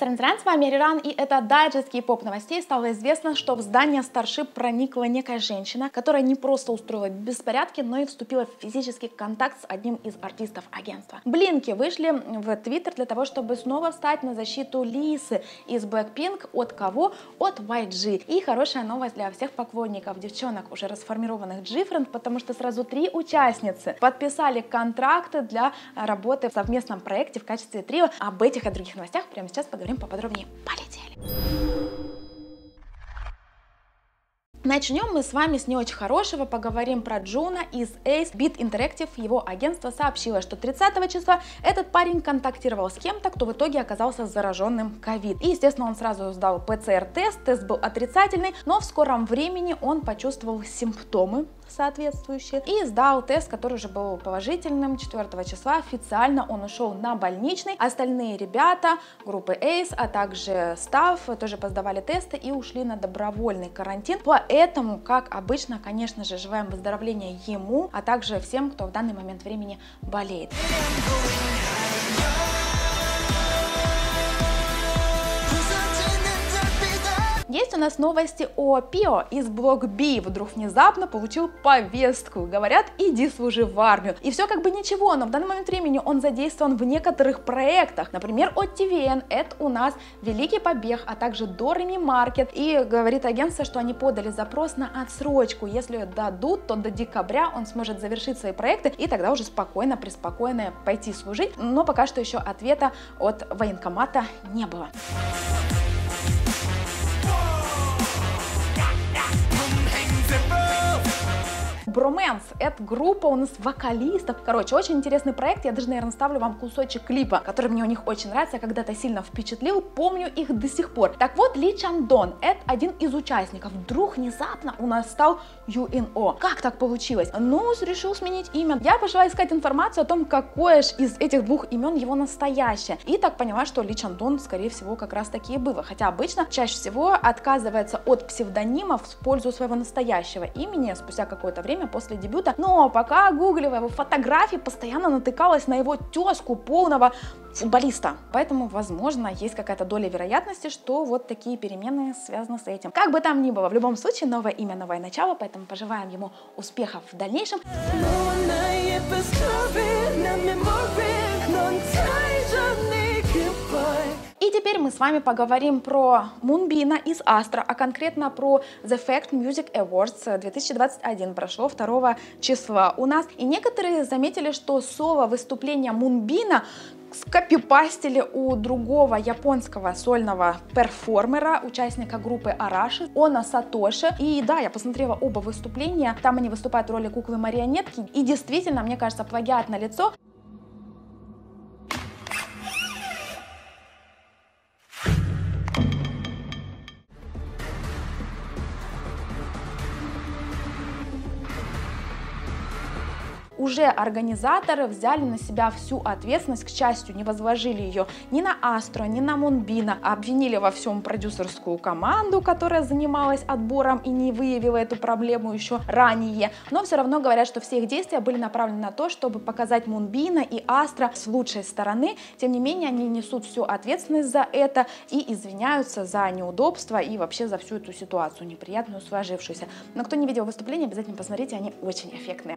Саран-саран, с вами Риран, и это дайджест кей-поп новостей. Стало известно, что в здание Starship проникла некая женщина, которая не просто устроила беспорядки, но и вступила в физический контакт с одним из артистов агентства. Блинки вышли в Твиттер для того, чтобы снова встать на защиту Лисы из BLACKPINK. От кого? От YG. И хорошая новость для всех поклонников девчонок, уже расформированных G-Friend, потому что сразу 3 участницы подписали контракты для работы в совместном проекте в качестве трио. Об этих и других новостях прямо сейчас поговорим поподробнее. Полетели! Начнем мы с вами с не очень хорошего, поговорим про Джуна из A.C.E Interactive. Его агентство сообщило, что 30 числа этот парень контактировал с кем-то, кто в итоге оказался зараженным ковид. И, естественно, он сразу сдал ПЦР-тест, тест был отрицательный, но в скором времени он почувствовал симптомы соответствующие и сдал тест, который уже был положительным. 4 числа официально он ушел на больничный. Остальные ребята группы A.C.E, а также став тоже поздавали тесты и ушли на добровольный карантин. Поэтому, как обычно, конечно же, желаем выздоровления ему, а также всем, кто в данный момент времени болеет. Есть у нас новости о Пио из Блок-Би. Вдруг внезапно получил повестку. Говорят, иди служи в армию. И все как бы ничего, но в данный момент времени он задействован в некоторых проектах. Например, от ТВН, это у нас Великий Побег, а также Дорни Маркет. И говорит агентство, что они подали запрос на отсрочку. Если дадут, то до декабря он сможет завершить свои проекты и тогда уже спокойно, преспокойно пойти служить. Но пока что еще ответа от военкомата не было. Bromance — это группа у нас вокалистов. Короче, очень интересный проект. Я даже, наверное, ставлю вам кусочек клипа, который мне у них очень нравится. Я когда-то сильно впечатлил, помню их до сих пор. Так вот, Ли Чандон — это один из участников. Вдруг внезапно у нас стал Юн О. Как так получилось? Ну, решил сменить имя. Я пошла искать информацию о том, какое же из этих двух имен его настоящее. И так поняла, что Ли Чандон, скорее всего, как раз таки и было. Хотя обычно, чаще всего, отказывается от псевдонимов в пользу своего настоящего имени спустя какое-то время после дебюта, но пока гуглила его фотографии, постоянно натыкалась на его тезку полного футболиста. Поэтому, возможно, есть какая-то доля вероятности, что вот такие перемены связаны с этим. Как бы там ни было, в любом случае, новое имя, новое начало, поэтому пожелаем ему успехов в дальнейшем. И теперь мы с вами поговорим про Мунбина из Астра, а конкретно про The Fact Music Awards 2021 прошло 2 числа у нас. И некоторые заметили, что соло выступления Мунбина скопипастили у другого японского сольного перформера, участника группы Араши, Оно Сатоши. И да, я посмотрела оба выступления, там они выступают в роли куклы-марионетки. И действительно, мне кажется, плагиат налицо. Уже организаторы взяли на себя всю ответственность, к счастью, не возложили ее ни на Астро, ни на Мунбина, а обвинили во всем продюсерскую команду, которая занималась отбором и не выявила эту проблему еще ранее. Но все равно говорят, что все их действия были направлены на то, чтобы показать Мунбина и Астро с лучшей стороны. Тем не менее, они несут всю ответственность за это и извиняются за неудобства и вообще за всю эту ситуацию неприятную, сложившуюся. Но кто не видел выступления, обязательно посмотрите, они очень эффектные.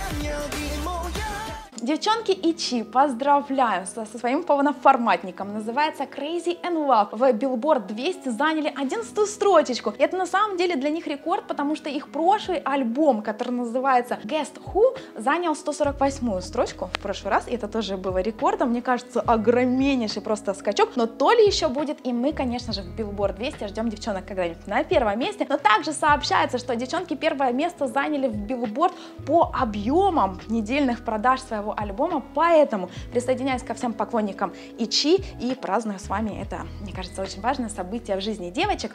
Девчонки ITZY, поздравляю со своим полноформатником, называется Crazy and Love. В Billboard 200 заняли 11-ю строчечку. Это на самом деле для них рекорд, потому что их прошлый альбом, который называется Guest Who, занял 148-ю строчку в прошлый раз, и это тоже было рекордом, мне кажется, огромнейший просто скачок, но то ли еще будет, и мы, конечно же, в Billboard 200 ждем девчонок когда-нибудь на 1-м месте, но также сообщается, что девчонки 1-е место заняли в Billboard по объемам недельных продаж своего альбома, поэтому присоединяюсь ко всем поклонникам ITZY и праздную с вами это, мне кажется, очень важное событие в жизни девочек.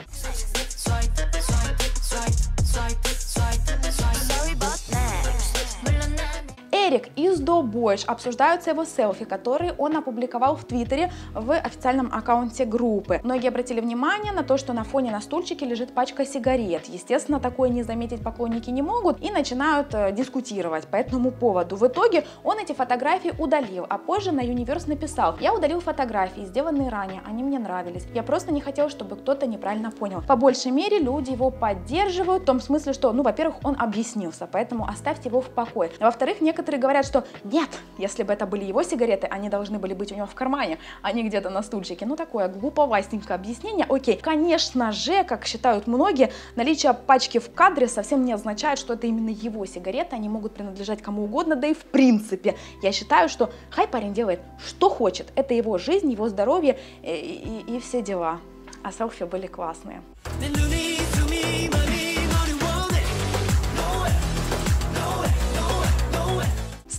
Эрик из плюс до Boyz обсуждаются его селфи, которые он опубликовал в Твиттере в официальном аккаунте группы. Многие обратили внимание на то, что на фоне на стульчике лежит пачка сигарет. Естественно, такое не заметить поклонники не могут и начинают дискутировать по этому поводу. В итоге он эти фотографии удалил, а позже на Universe написал: «Я удалил фотографии, сделанные ранее, они мне нравились. Я просто не хотел, чтобы кто-то неправильно понял». По большей мере люди его поддерживают в том смысле, что, ну, во-первых, он объяснился, поэтому оставьте его в покое. Во-вторых, некоторые говорят, что нет, если бы это были его сигареты, они должны были быть у него в кармане, а не где-то на стульчике. Ну, такое глуповастенькое объяснение. Окей, конечно же, как считают многие, наличие пачки в кадре совсем не означает, что это именно его сигареты, они могут принадлежать кому угодно, да и в принципе. Я считаю, что хай парень делает, что хочет. Это его жизнь, его здоровье и все дела. А селфи были классные.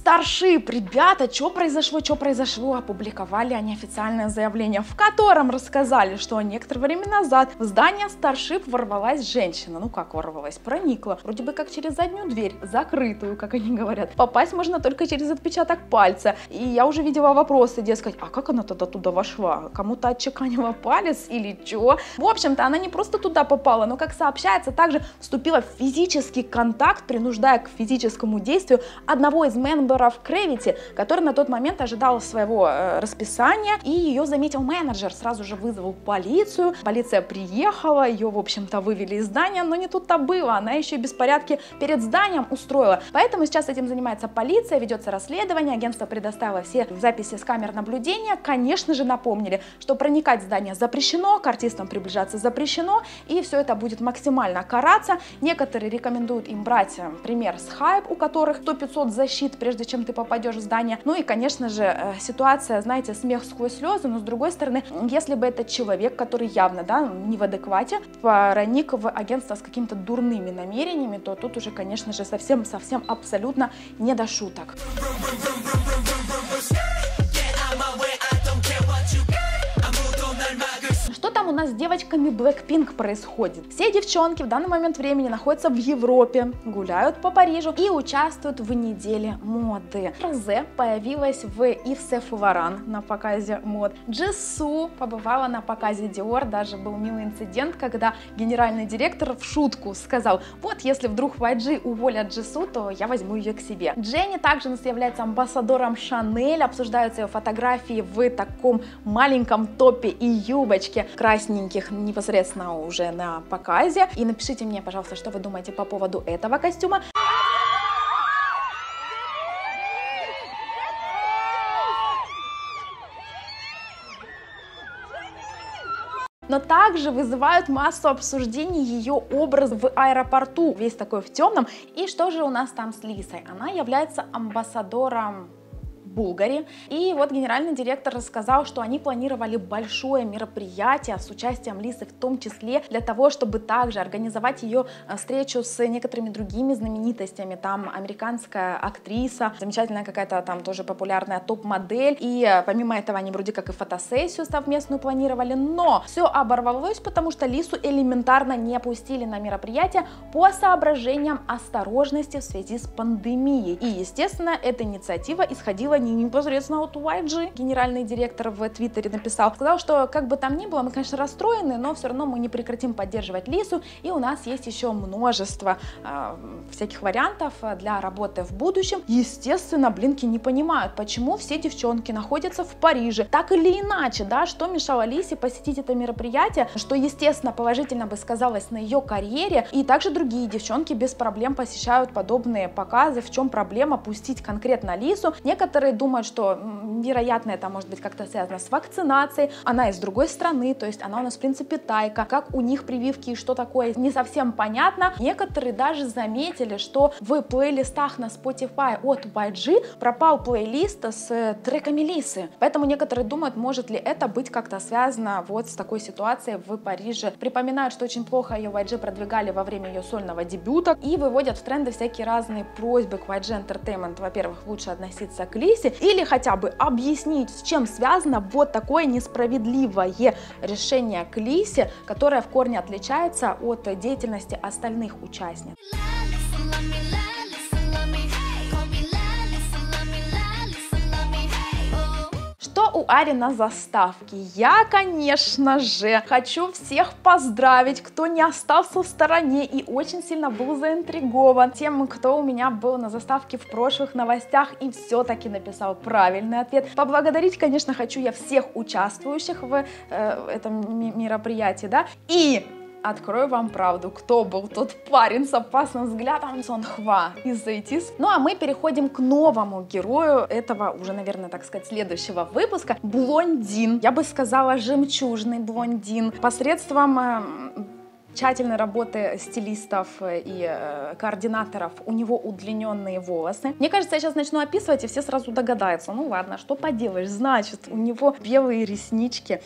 Starship, ребята, что произошло, опубликовали они официальное заявление, в котором рассказали, что некоторое время назад в здание Starship ворвалась женщина, ну как ворвалась, проникла, вроде бы как через заднюю дверь, закрытую, как они говорят, попасть можно только через отпечаток пальца, и я уже видела вопросы, дескать, а как она тогда туда вошла, кому-то отчеканила палец или чё? В общем-то, она не просто туда попала, но, как сообщается, также вступила в физический контакт, принуждая к физическому действию одного из мемберов CRAVITY, который на тот момент ожидал своего расписания, и ее заметил менеджер, сразу же вызвал полицию, полиция приехала, ее, в общем-то, вывели из здания, но не тут-то было, она еще и беспорядки перед зданием устроила, поэтому сейчас этим занимается полиция, ведется расследование, агентство предоставило все записи с камер наблюдения, конечно же, напомнили, что проникать в здание запрещено, к артистам приближаться запрещено, и все это будет максимально караться, некоторые рекомендуют им брать пример с Hype, у которых 100-500 защит, прежде чем ты попадешь в здание. Ну и, конечно же, ситуация, знаете, смех сквозь слезы, но с другой стороны, если бы этот человек, который явно, да, не в адеквате, проник в агентство с какими-то дурными намерениями, то тут уже, конечно же, совсем абсолютно не до шуток. У нас с девочками BLACKPINK происходит. Все девчонки в данный момент времени находятся в Европе, гуляют по Парижу и участвуют в неделе моды. Розе появилась в Yves Saint Laurent на показе мод. Джису побывала на показе Dior, даже был милый инцидент, когда генеральный директор в шутку сказал: вот если вдруг YG уволят Джису, то я возьму ее к себе. Дженни также у нас является амбассадором Шанель, обсуждаются ее фотографии в таком маленьком топе и юбочке, красненьких непосредственно уже на показе. И напишите мне, пожалуйста, что вы думаете по поводу этого костюма. Но также вызывают массу обсуждений ее образ в аэропорту, весь такой в темном. И что же у нас там с Лисой? Она является амбассадором Булгари. И вот генеральный директор рассказал, что они планировали большое мероприятие с участием Лисы в том числе для того, чтобы также организовать ее встречу с некоторыми другими знаменитостями. Там американская актриса, замечательная какая-то там тоже популярная топ-модель. И помимо этого они вроде как и фотосессию совместную планировали, но все оборвалось, потому что Лису элементарно не пустили на мероприятие по соображениям осторожности в связи с пандемией. И, естественно, эта инициатива исходила непосредственно от YG. Генеральный директор в Твиттере написал, сказал, что как бы там ни было, мы, конечно, расстроены, но все равно мы не прекратим поддерживать Лису, и у нас есть еще множество всяких вариантов для работы в будущем. Естественно, блинки не понимают, почему все девчонки находятся в Париже. Так или иначе, да, что мешало Лисе посетить это мероприятие, что, естественно, положительно бы сказалось на ее карьере, и также другие девчонки без проблем посещают подобные показы. В чем проблема пустить конкретно Лису? Некоторые думают, что, вероятно, это может быть как-то связано с вакцинацией, она из другой страны, то есть она у нас, в принципе, тайка, как у них прививки и что такое, не совсем понятно. Некоторые даже заметили, что в плейлистах на Spotify от YG пропал плейлист с треками Лисы, поэтому некоторые думают, может ли это быть как-то связано вот с такой ситуацией в Париже. Припоминают, что очень плохо ее YG продвигали во время ее сольного дебюта и выводят в тренды всякие разные просьбы к YG Entertainment, во-первых, лучше относиться к Лисе или хотя бы объяснить, с чем связано вот такое несправедливое решение к Лисе, которое в корне отличается от деятельности остальных участниц. у Ари на заставке. Я, конечно же, хочу всех поздравить, кто не остался в стороне и очень сильно был заинтригован тем, кто у меня был на заставке в прошлых новостях и все-таки написал правильный ответ. Поблагодарить, конечно, хочу я всех участвующих в этом мероприятии, да, и... Открою вам правду, кто был тот парень с опасным взглядом? Сонхва из ATEEZ. Ну а мы переходим к новому герою этого уже, наверное, так сказать, следующего выпуска. Блондин, я бы сказала, жемчужный блондин. Посредством тщательной работы стилистов и координаторов у него удлиненные волосы. Мне кажется, я сейчас начну описывать, и все сразу догадаются. Ну ладно, что поделаешь, значит, у него белые реснички,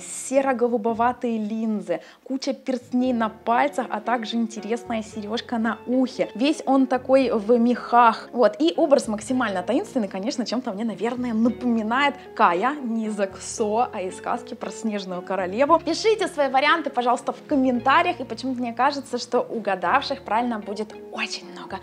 серо-голубоватые линзы, куча перстней на пальцах, а также интересная сережка на ухе. Весь он такой в мехах. Вот, и образ максимально таинственный, конечно, чем-то мне, наверное, напоминает Кая, не из ЭКСО, а из сказки про Снежную Королеву. Пишите свои варианты, пожалуйста, в комментариях. И почему-то мне кажется, что угадавших правильно будет очень много.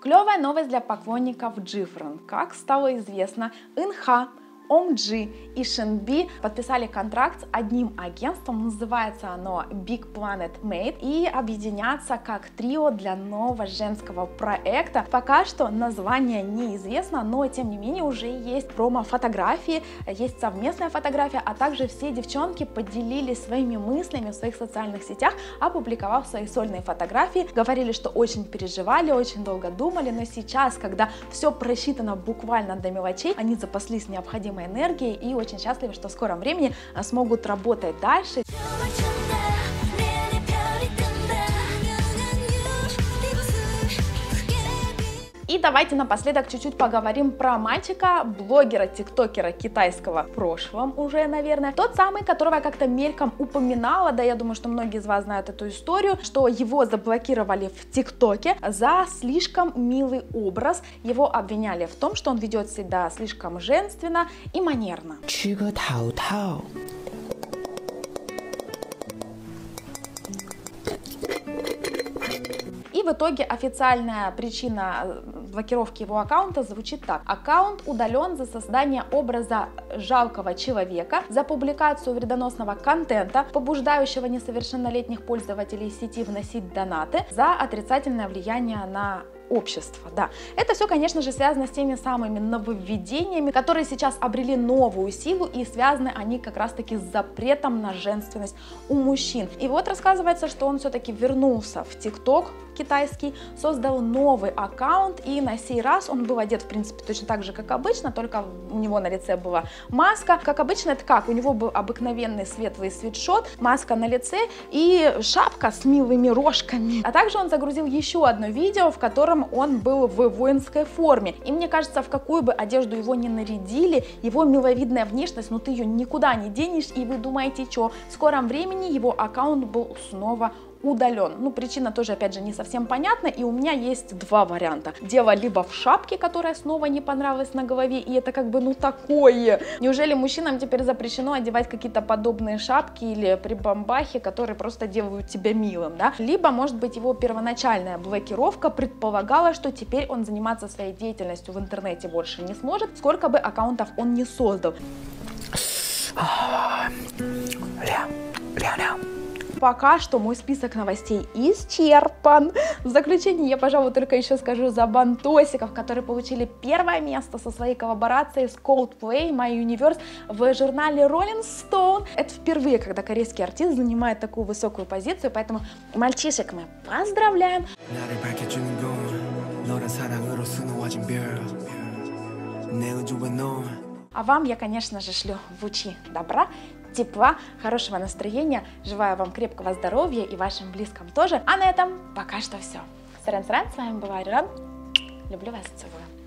Клевая новость для поклонников G-Friend. Как стало известно, Инха, Омджи и Шинби подписали контракт с одним агентством, называется оно Big Planet Made, и объединятся как трио для нового женского проекта. Пока что название неизвестно, но тем не менее уже есть промо-фотографии, есть совместная фотография, а также все девчонки поделились своими мыслями в своих социальных сетях, опубликовав свои сольные фотографии, говорили, что очень переживали, очень долго думали, но сейчас, когда все просчитано буквально до мелочей, они запаслись необходимой энергии и очень счастливы, что в скором времени смогут работать дальше. И давайте напоследок чуть-чуть поговорим про мальчика, блогера, тиктокера китайского в прошлом уже, наверное. Тот самый, которого я как-то мельком упоминала, да, я думаю, что многие из вас знают эту историю, что его заблокировали в тиктоке за слишком милый образ. Его обвиняли в том, что он ведет себя слишком женственно и манерно. И в итоге официальная причина блокировки его аккаунта звучит так. Аккаунт удален за создание образа жалкого человека, за публикацию вредоносного контента, побуждающего несовершеннолетних пользователей сети вносить донаты, за отрицательное влияние на общества, да. Это все, конечно же, связано с теми самыми нововведениями, которые сейчас обрели новую силу, и связаны они как раз-таки с запретом на женственность у мужчин. И вот рассказывается, что он все-таки вернулся в TikTok китайский, создал новый аккаунт, и на сей раз он был одет, в принципе, точно так же, как обычно, только у него на лице была маска. Как обычно, это как? У него был обыкновенный светлый свитшот, маска на лице и шапка с милыми рожками. А также он загрузил еще одно видео, в котором он был в воинской форме. И мне кажется, в какую бы одежду его ни нарядили, его миловидная внешность, ну ты ее никуда не денешь, и вы думаете, что в скором времени его аккаунт был снова удален. Ну, причина тоже, опять же, не совсем понятна, и у меня есть два варианта. Дело либо в шапке, которая снова не понравилась на голове, и это как бы, ну, такое. Неужели мужчинам теперь запрещено одевать какие-то подобные шапки или прибамбахи, которые просто делают тебя милым, да? Либо, может быть, его первоначальная блокировка предполагала, что теперь он заниматься своей деятельностью в интернете больше не сможет, сколько бы аккаунтов он не создал. Пока что мой список новостей исчерпан. В заключение я, пожалуй, только еще скажу за бантосиков, которые получили первое место со своей коллаборацией с Coldplay My Universe в журнале Rolling Stone. Это впервые, когда корейский артист занимает такую высокую позицию, поэтому мальчишек мы поздравляем. А вам я, конечно же, шлю лучи добра, тепла, хорошего настроения. Желаю вам крепкого здоровья и вашим близким тоже. А на этом пока что все. Сорян, с вами была Ариран. Люблю вас, целую.